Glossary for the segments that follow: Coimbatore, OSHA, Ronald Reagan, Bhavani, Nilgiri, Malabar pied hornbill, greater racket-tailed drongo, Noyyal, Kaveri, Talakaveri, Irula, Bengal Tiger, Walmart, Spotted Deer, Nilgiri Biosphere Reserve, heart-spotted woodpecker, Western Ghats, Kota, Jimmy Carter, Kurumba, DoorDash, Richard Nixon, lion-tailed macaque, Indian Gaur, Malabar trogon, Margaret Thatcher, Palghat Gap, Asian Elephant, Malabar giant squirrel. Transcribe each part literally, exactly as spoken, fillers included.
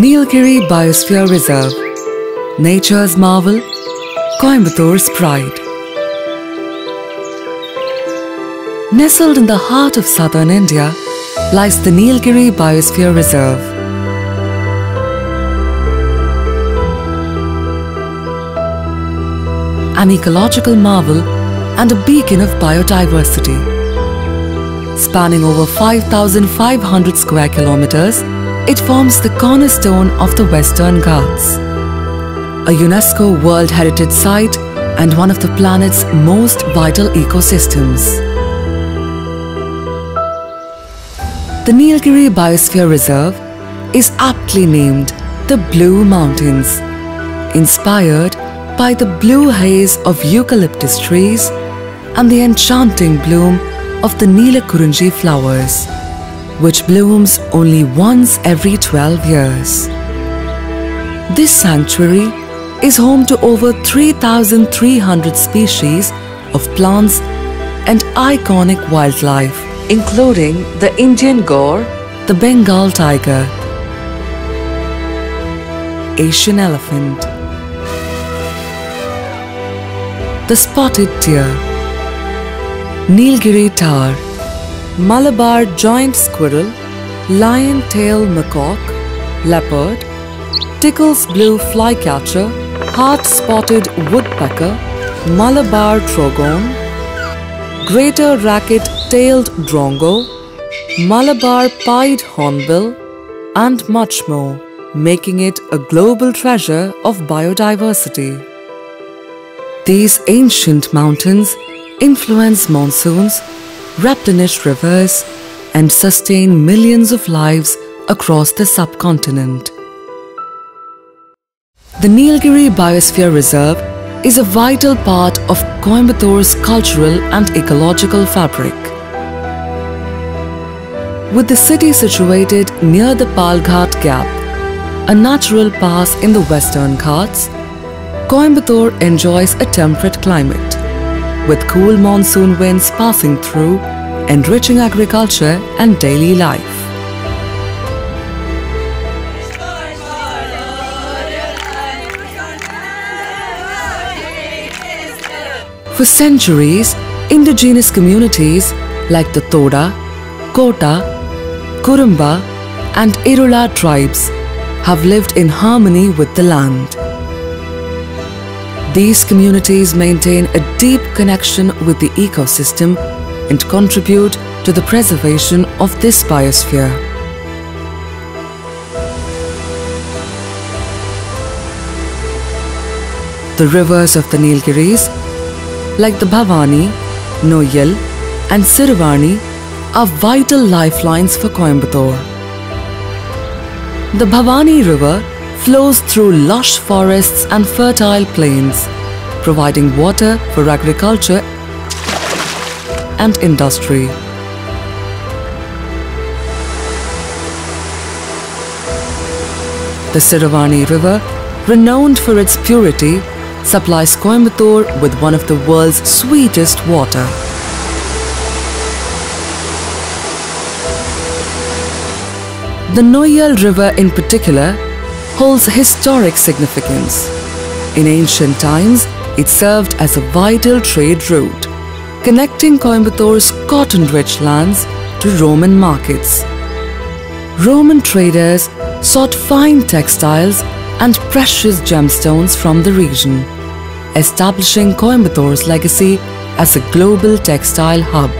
Nilgiri Biosphere Reserve, nature's marvel, Coimbatore's pride. Nestled in the heart of southern India lies the Nilgiri Biosphere Reserve. An ecological marvel and a beacon of biodiversity. Spanning over five thousand five hundred square kilometers, it forms the cornerstone of the Western Ghats, a UNESCO World Heritage Site and one of the planet's most vital ecosystems. The Nilgiri Biosphere Reserve is aptly named the Blue Mountains, inspired by the blue haze of eucalyptus trees and the enchanting bloom of the Neelakurinji flowers, which blooms only once every twelve years. This sanctuary is home to over three thousand three hundred species of plants and iconic wildlife, including the Indian Gaur, the Bengal Tiger, Asian Elephant, the Spotted Deer, Nilgiri tahr, Malabar giant squirrel, lion-tailed macaque, leopard, Tickell's blue flycatcher, heart-spotted woodpecker, Malabar trogon, greater racket-tailed drongo, Malabar pied hornbill, and much more, making it a global treasure of biodiversity. These ancient mountains influence monsoons, replenish rivers, and sustain millions of lives across the subcontinent. The Nilgiri Biosphere Reserve is a vital part of Coimbatore's cultural and ecological fabric. With the city situated near the Palghat Gap, a natural pass in the Western Ghats, Coimbatore enjoys a temperate climate, with cool monsoon winds passing through, enriching agriculture and daily life. For centuries, indigenous communities like the Toda, Kota, Kurumba and Irula tribes have lived in harmony with the land. These communities maintain a deep connection with the ecosystem and contribute to the preservation of this biosphere. The rivers of the Nilgiris, like the Bhavani, Noyyal and Siruvani, are vital lifelines for Coimbatore. The Bhavani River flows through lush forests and fertile plains, providing water for agriculture and industry. The Siruvani River, renowned for its purity, supplies Coimbatore with one of the world's sweetest water. The Noyyal River in particular holds historic significance. In ancient times, it served as a vital trade route, connecting Coimbatore's cotton-rich lands to Roman markets. Roman traders sought fine textiles and precious gemstones from the region, establishing Coimbatore's legacy as a global textile hub.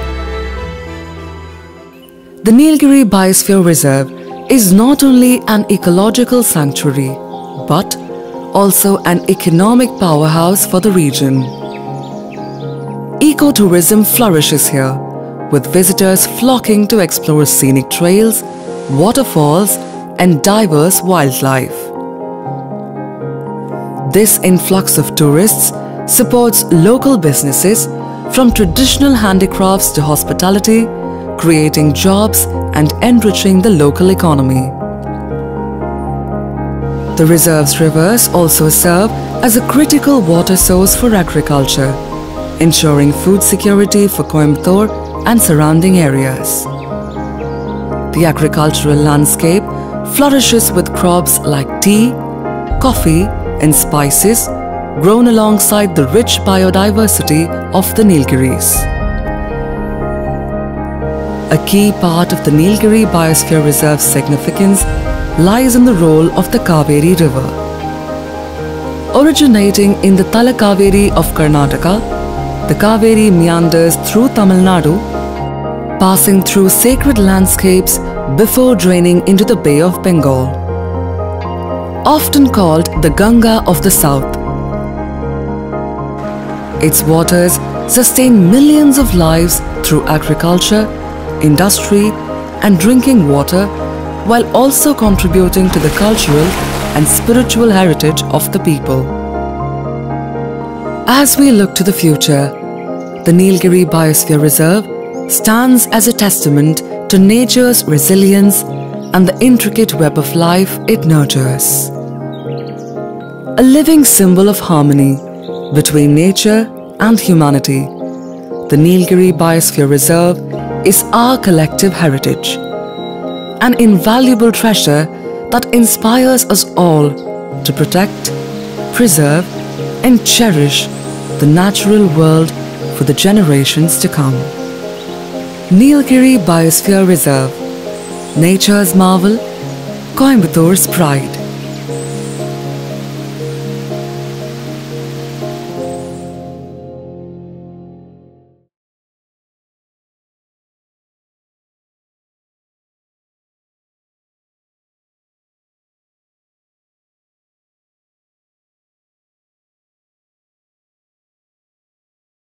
The Nilgiri Biosphere Reserve is not only an ecological sanctuary, but also an economic powerhouse for the region. Ecotourism flourishes here, with visitors flocking to explore scenic trails, waterfalls, and diverse wildlife. This influx of tourists supports local businesses, from traditional handicrafts to hospitality, creating jobs and enriching the local economy. The reserve's rivers also serve as a critical water source for agriculture, ensuring food security for Coimbatore and surrounding areas. The agricultural landscape flourishes with crops like tea, coffee and spices grown alongside the rich biodiversity of the Nilgiris. A key part of the Nilgiri Biosphere Reserve's significance lies in the role of the Kaveri River. Originating in the Talakaveri of Karnataka, the Kaveri meanders through Tamil Nadu, passing through sacred landscapes before draining into the Bay of Bengal. Often called the Ganga of the South, its waters sustain millions of lives through agriculture, industry and drinking water, while also contributing to the cultural and spiritual heritage of the people. As we look to the future, the Nilgiri Biosphere Reserve stands as a testament to nature's resilience and the intricate web of life it nurtures. A living symbol of harmony between nature and humanity, the Nilgiri Biosphere Reserve is our collective heritage, an invaluable treasure that inspires us all to protect, preserve, and cherish the natural world for the generations to come. Nilgiri Biosphere Reserve, nature's marvel, Coimbatore pride.